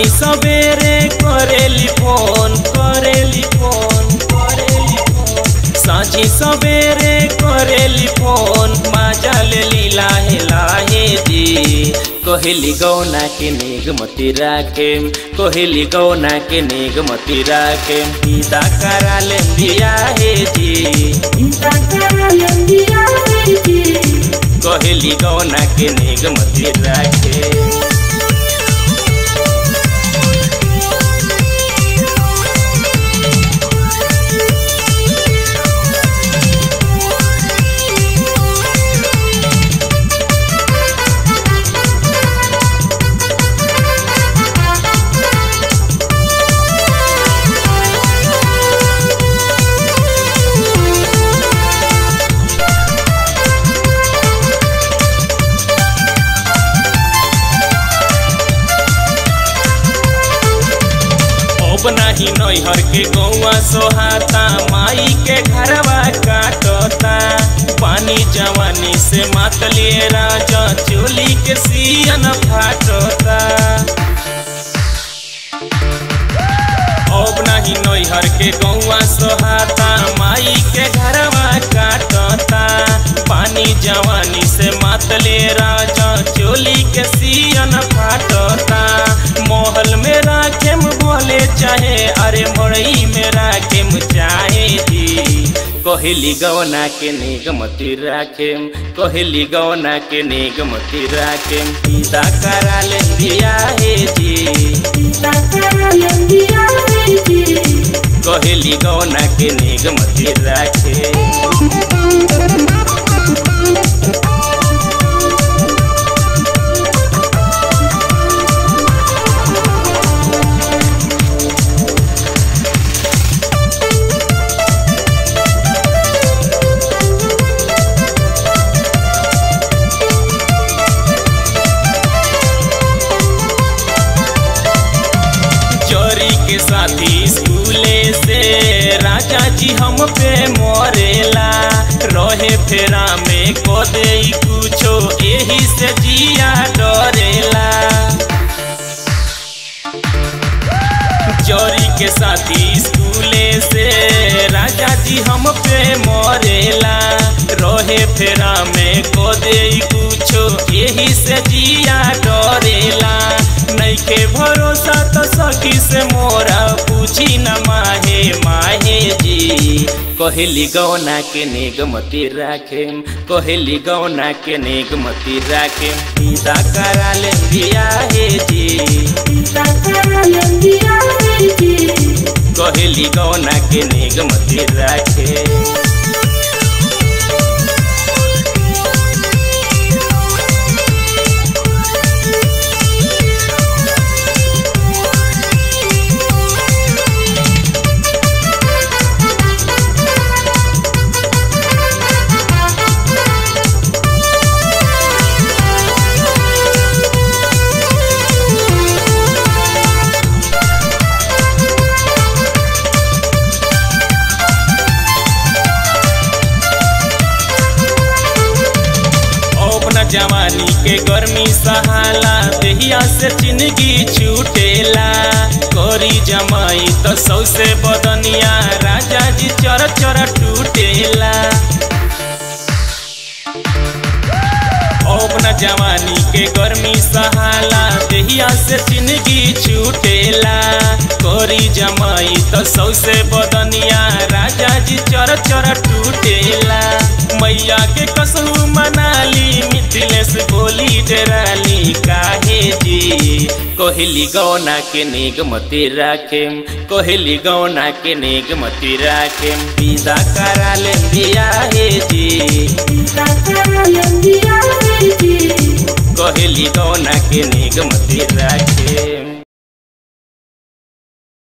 राती सवेरे करेली फोन करेली फोन करेली फोन साँची सवेरे करेली फोन माजल लीला हे लाहे दी कोहली गौना के निगमती राखे कोहली गौना के निगमती राखे दीदा करा लिया हे दी कोहली गौना के निगमती राखे नहीं नैहर के गौआ सोहाता माई के घरवा काटता पानी जवानी से मतलिए राजा चोली के सियन फाटता अब नहीं नैहर के गौआ सोहाता माई के घरवा काटता पानी जवानी से मतलिए राजा चोली के सियन फाटता महल में राखेम बोले चाहे अरे मड़ई में राखेम चाहे दी कोहली गौना के निगमती राखेम कोहली गौना के निगमती राखेम दीदा करा लिया हे दी कोहली गौना के निगमती राखे के साथी स्कूले से राजा जी हम पे मोरेला रहे फेरा में को दे कुछो यही से जिया डरेला चोरी के साथी स्कूले से राजा जी हम पे मोरेला रहे फेरा में को दे कुछो यही से जिया डरेला के भरोसा तो सखी से मोरा पूछी न माहे माहे जी कोहली गौना के निगमती राखेम कोहली गौना के निगमती राखेम दीदा करा लिया हे जी कोहली गौना के निगमती राखे जवानी के गर्मी सहाला देहिया से जिंदगी छूटेला कोरी जमाई तो सौ से बदनिया राजा जी चर चर टूटेला अपना जवानी के गर्मी सहाला देहिया से जिंदगी छूटेला कोरी जमाई तो सौ से बदनिया राजा जी चर चर टूटेला मैया के कसम मनाली मिथिलेश बोली डराली काहे जी कोहली गौना के निगमती राखेम कोहली गौना के निगमती राखेम दीदा करा लिया हे जी कोहली गौना के निगमती राखेम।